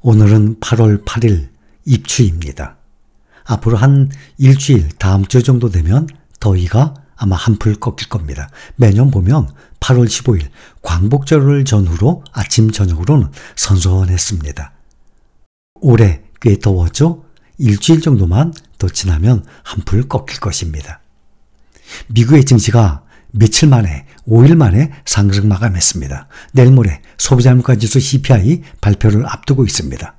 오늘은 8월 8일 입추입니다. 앞으로 한 일주일, 다음 주 정도 되면 더위가 아마 한풀 꺾일 겁니다. 매년 보면 8월 15일 광복절 전후로 아침 저녁으로는 선선했습니다. 올해 꽤 더웠죠? 일주일 정도만 더 지나면 한풀 꺾일 것입니다. 미국의 증시가 며칠 만에 5일 만에 상승 마감했습니다. 내일 모레 소비자 물가지수 CPI 발표를 앞두고 있습니다.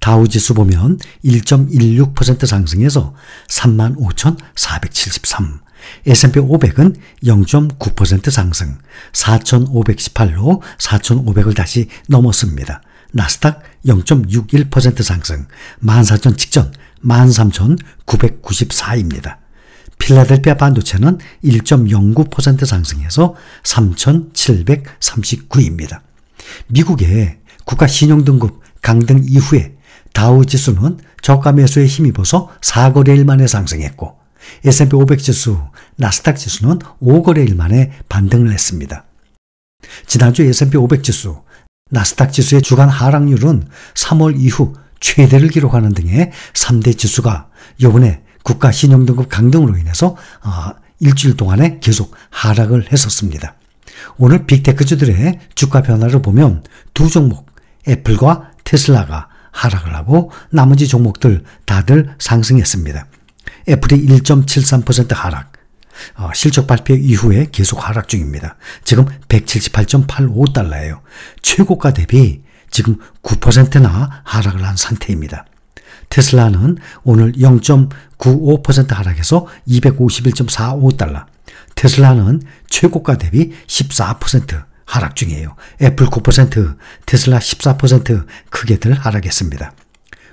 다우지수 보면 1.16% 상승해서 35,473, S&P 500은 0.9% 상승, 4,518로 4,500을 다시 넘었습니다. 나스닥 0.61% 상승, 14,000 직전 13,994입니다. 필라델피아 반도체는 1.09% 상승해서 3,739입니다. 미국의 국가신용등급 강등 이후에 다우지수는 저가 매수에 힘입어서 4거래일 만에 상승했고 S&P 500지수, 나스닥지수는 5거래일 만에 반등을 했습니다. 지난주 S&P 500지수, 나스닥지수의 주간 하락률은 3월 이후 최대를 기록하는 등의 3대 지수가 이번에 국가신용등급 강등으로 인해서 일주일 동안에 계속 하락을 했었습니다. 오늘 빅테크주들의 주가 변화를 보면 두 종목, 애플과 테슬라가 하락을 하고 나머지 종목들 다들 상승했습니다. 애플이 1.73% 하락, 실적 발표 이후에 계속 하락 중입니다. 지금 178.85달러예요. 최고가 대비 지금 9%나 하락을 한 상태입니다. 테슬라는 오늘 0.95% 하락해서 251.45달러, 테슬라는 최고가 대비 14% 하락 중이에요. 애플 9%, 테슬라 14% 크게들 하락했습니다.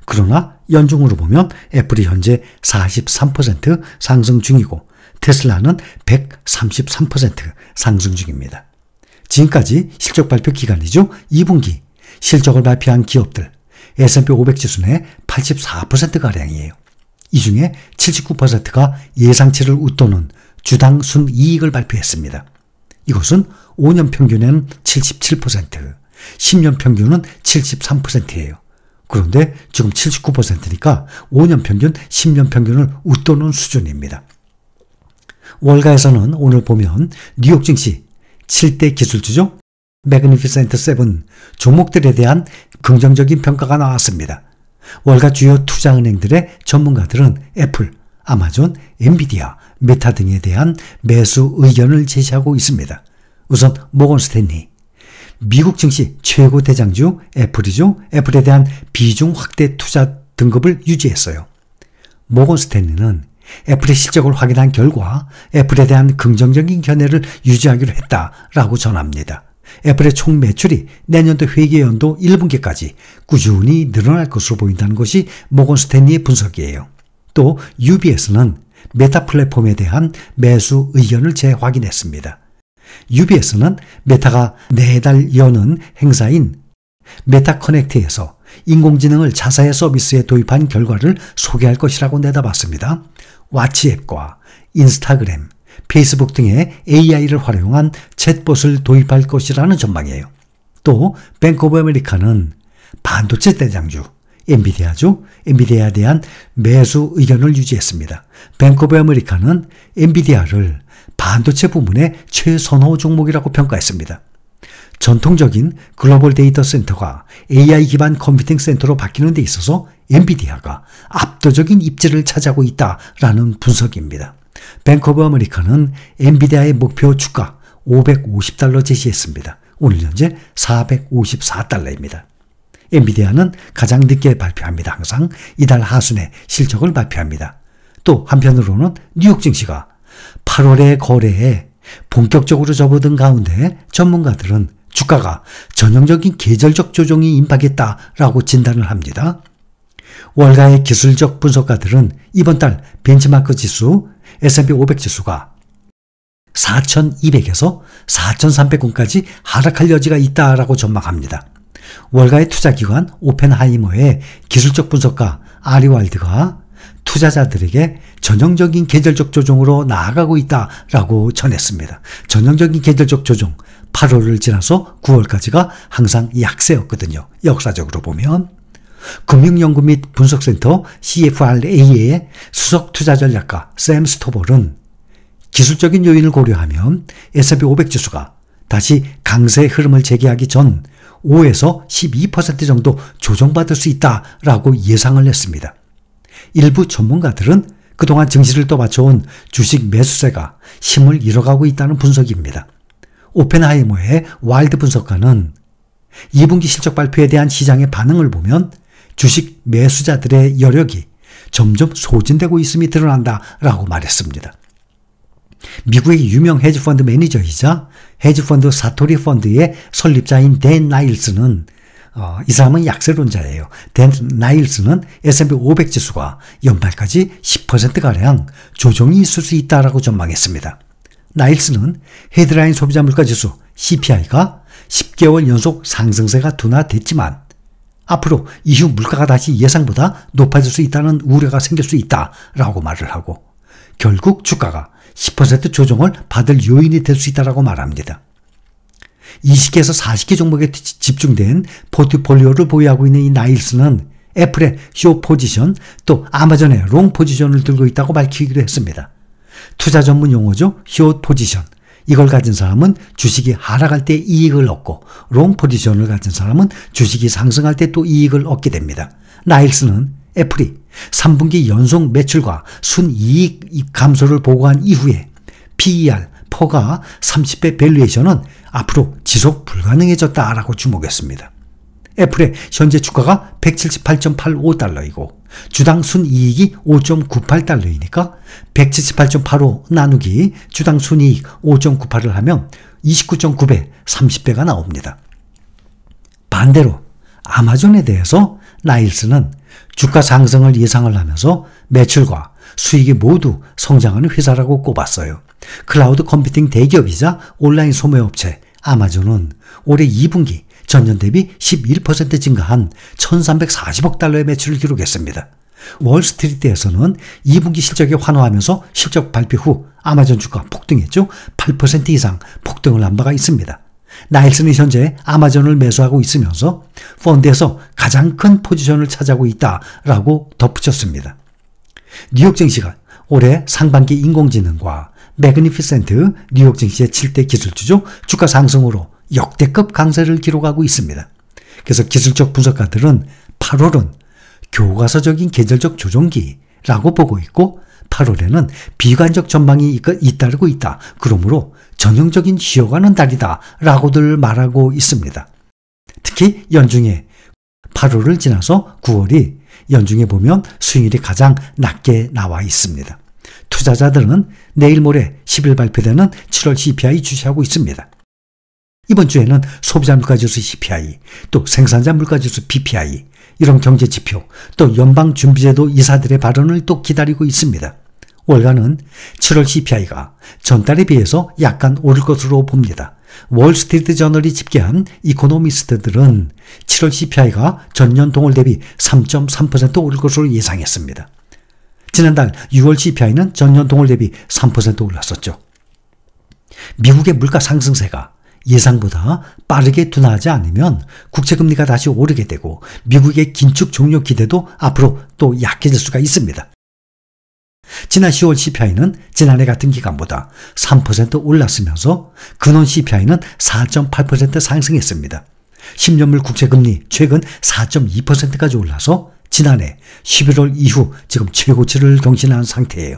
그러나 연중으로 보면 애플이 현재 43% 상승 중이고 테슬라는 133% 상승 중입니다. 지금까지 실적 발표 기간이죠. 2분기 실적을 발표한 기업들 S&P 500 지수 내 84%가량이에요. 이 중에 79%가 예상치를 웃도는 주당 순이익을 발표했습니다. 이것은 5년 평균에는 77%, 10년 평균은 73%예요. 그런데 지금 79%니까 5년 평균, 10년 평균을 웃도는 수준입니다. 월가에서는 오늘 보면 뉴욕 증시 7대 기술주죠. Magnificent 7 종목들에 대한 긍정적인 평가가 나왔습니다. 월가 주요 투자은행들의 전문가들은 애플, 아마존, 엔비디아, 메타 등에 대한 매수 의견을 제시하고 있습니다. 우선 모건 스탠리, 미국 증시 최고 대장주 애플이죠. 애플에 대한 비중 확대 투자 등급을 유지했어요. 모건 스탠리는 애플의 실적을 확인한 결과 애플에 대한 긍정적인 견해를 유지하기로 했다라고 전합니다. 애플의 총 매출이 내년도 회계연도 1분기까지 꾸준히 늘어날 것으로 보인다는 것이 모건 스탠리의 분석이에요. 또 UBS는 메타 플랫폼에 대한 매수 의견을 재확인했습니다. UBS는 메타가 매달 여는 행사인 메타 커넥트에서 인공지능을 자사의 서비스에 도입한 결과를 소개할 것이라고 내다봤습니다. 왓츠앱과 인스타그램, 페이스북 등의 AI를 활용한 챗봇을 도입할 것이라는 전망이에요. 또 뱅크 오브 아메리카는 반도체 대장주 엔비디아죠. 엔비디아에 대한 매수 의견을 유지했습니다. 뱅크 오브 아메리카는 엔비디아를 반도체 부문의 최선호 종목이라고 평가했습니다. 전통적인 글로벌 데이터 센터가 AI 기반 컴퓨팅 센터로 바뀌는 데 있어서 엔비디아가 압도적인 입지를 차지하고 있다라는 분석입니다. 뱅크 오브 아메리카는 엔비디아의 목표 주가 550달러 제시했습니다. 오늘 현재 454달러입니다. 엔비디아는 가장 늦게 발표합니다. 항상 이달 하순에 실적을 발표합니다. 또 한편으로는 뉴욕 증시가 8월의 거래에 본격적으로 접어든 가운데 전문가들은 주가가 전형적인 계절적 조정이 임박했다라고 진단을 합니다. 월가의 기술적 분석가들은 이번 달 벤치마크 지수 S&P 500 지수가 4,200에서 4,300까지 하락할 여지가 있다라고 전망합니다. 월가의 투자기관 오펜하이머의 기술적 분석가 아리왈드가 투자자들에게 전형적인 계절적 조정으로 나아가고 있다라고 전했습니다. 전형적인 계절적 조정, 8월을 지나서 9월까지가 항상 약세였거든요. 역사적으로 보면. 금융연구 및 분석센터 CFRA의 수석투자전략가 샘 스토볼은 기술적인 요인을 고려하면 S&P 500 지수가 다시 강세 흐름을 재개하기 전 5에서 12% 정도 조정받을 수 있다라고 예상을 했습니다. 일부 전문가들은 그동안 증시를 떠받쳐온 주식 매수세가 힘을 잃어가고 있다는 분석입니다. 오펜하이머의 와일드 분석가는 2분기 실적 발표에 대한 시장의 반응을 보면 주식 매수자들의 여력이 점점 소진되고 있음이 드러난다라고 말했습니다. 미국의 유명 헤지펀드 매니저이자 헤지펀드 사토리 펀드의 설립자인 댄 나일스는 이 사람은 약세론자예요. 댄 나일스는 S&P 500 지수가 연말까지 10%가량 조정이 있을 수 있다라고 전망했습니다. 나일스는 헤드라인 소비자 물가 지수 CPI가 10개월 연속 상승세가 둔화됐지만 앞으로 이후 물가가 다시 예상보다 높아질 수 있다는 우려가 생길 수 있다라고 말을 하고 결국 주가가 10% 조정을 받을 요인이 될 수 있다라고 말합니다. 20개에서 40개 종목에 집중된 포트폴리오를 보유하고 있는 이 나일스는 애플의 쇼 포지션 또 아마존의 롱 포지션을 들고 있다고 밝히기로 했습니다. 투자 전문 용어죠. 쇼 포지션. 이걸 가진 사람은 주식이 하락할 때 이익을 얻고 롱 포지션을 가진 사람은 주식이 상승할 때 또 이익을 얻게 됩니다. 나일스는 애플이 3분기 연속 매출과 순이익 감소를 보고한 이후에 PER, PER가 30배 밸류에이션은 앞으로 지속 불가능해졌다라고 주목했습니다. 애플의 현재 주가가 178.85달러이고 주당 순이익이 5.98달러이니까 178.85 나누기 주당 순이익 5.98을 하면 29.9배, 30배가 나옵니다. 반대로 아마존에 대해서 나일스는 주가 상승을 예상을 하면서 매출과 수익이 모두 성장하는 회사라고 꼽았어요. 클라우드 컴퓨팅 대기업이자 온라인 소매업체 아마존은 올해 2분기 전년 대비 11% 증가한 1340억 달러의 매출을 기록했습니다. 월스트리트에서는 2분기 실적에 환호하면서 실적 발표 후 아마존 주가 폭등했죠. 8% 이상 폭등을 한 바가 있습니다. 나일스는 현재 아마존을 매수하고 있으면서 펀드에서 가장 큰 포지션을 차지하고 있다라고 덧붙였습니다. 뉴욕 증시가 올해 상반기 인공지능과 매그니피센트 뉴욕 증시의 7대 기술주죠. 주가 상승으로 역대급 강세를 기록하고 있습니다. 그래서 기술적 분석가들은 8월은 교과서적인 계절적 조정기라고 보고 있고 8월에는 비관적 전망이 잇따르고 있다. 그러므로 전형적인 쉬어가는 달이다 라고들 말하고 있습니다. 특히 연중에 8월을 지나서 9월이 연중에 보면 수익률이 가장 낮게 나와 있습니다. 투자자들은 내일 모레 10일 발표되는 7월 CPI 주시하고 있습니다. 이번 주에는 소비자 물가지수 CPI, 또 생산자 물가지수 PPI, 이런 경제지표, 또 연방준비제도 이사들의 발언을 또 기다리고 있습니다. 월간은 7월 CPI가 전달에 비해서 약간 오를 것으로 봅니다. 월스트리트 저널이 집계한 이코노미스트들은 7월 CPI가 전년 동월 대비 3.3% 오를 것으로 예상했습니다. 지난달 6월 CPI는 전년 동월 대비 3% 올랐었죠. 미국의 물가 상승세가 예상보다 빠르게 둔화하지 않으면 국채금리가 다시 오르게 되고 미국의 긴축 종료 기대도 앞으로 또 약해질 수가 있습니다. 지난 10월 CPI는 지난해 같은 기간보다 3% 올랐으면서 근원 CPI는 4.8% 상승했습니다. 10년물 국채금리 최근 4.2%까지 올라서 지난해 11월 이후 지금 최고치를 경신한 상태예요.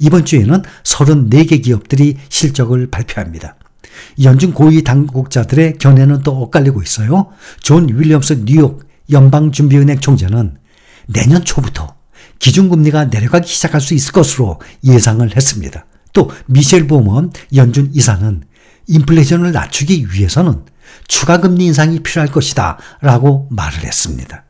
이번 주에는 34개 기업들이 실적을 발표합니다. 연준 고위 당국자들의 견해는 또 엇갈리고 있어요. 존 윌리엄스 뉴욕 연방준비은행 총재는 내년 초부터 기준금리가 내려가기 시작할 수 있을 것으로 예상을 했습니다. 또 미셸 보먼 연준 이사는 인플레이션을 낮추기 위해서는 추가금리 인상이 필요할 것이다 라고 말을 했습니다.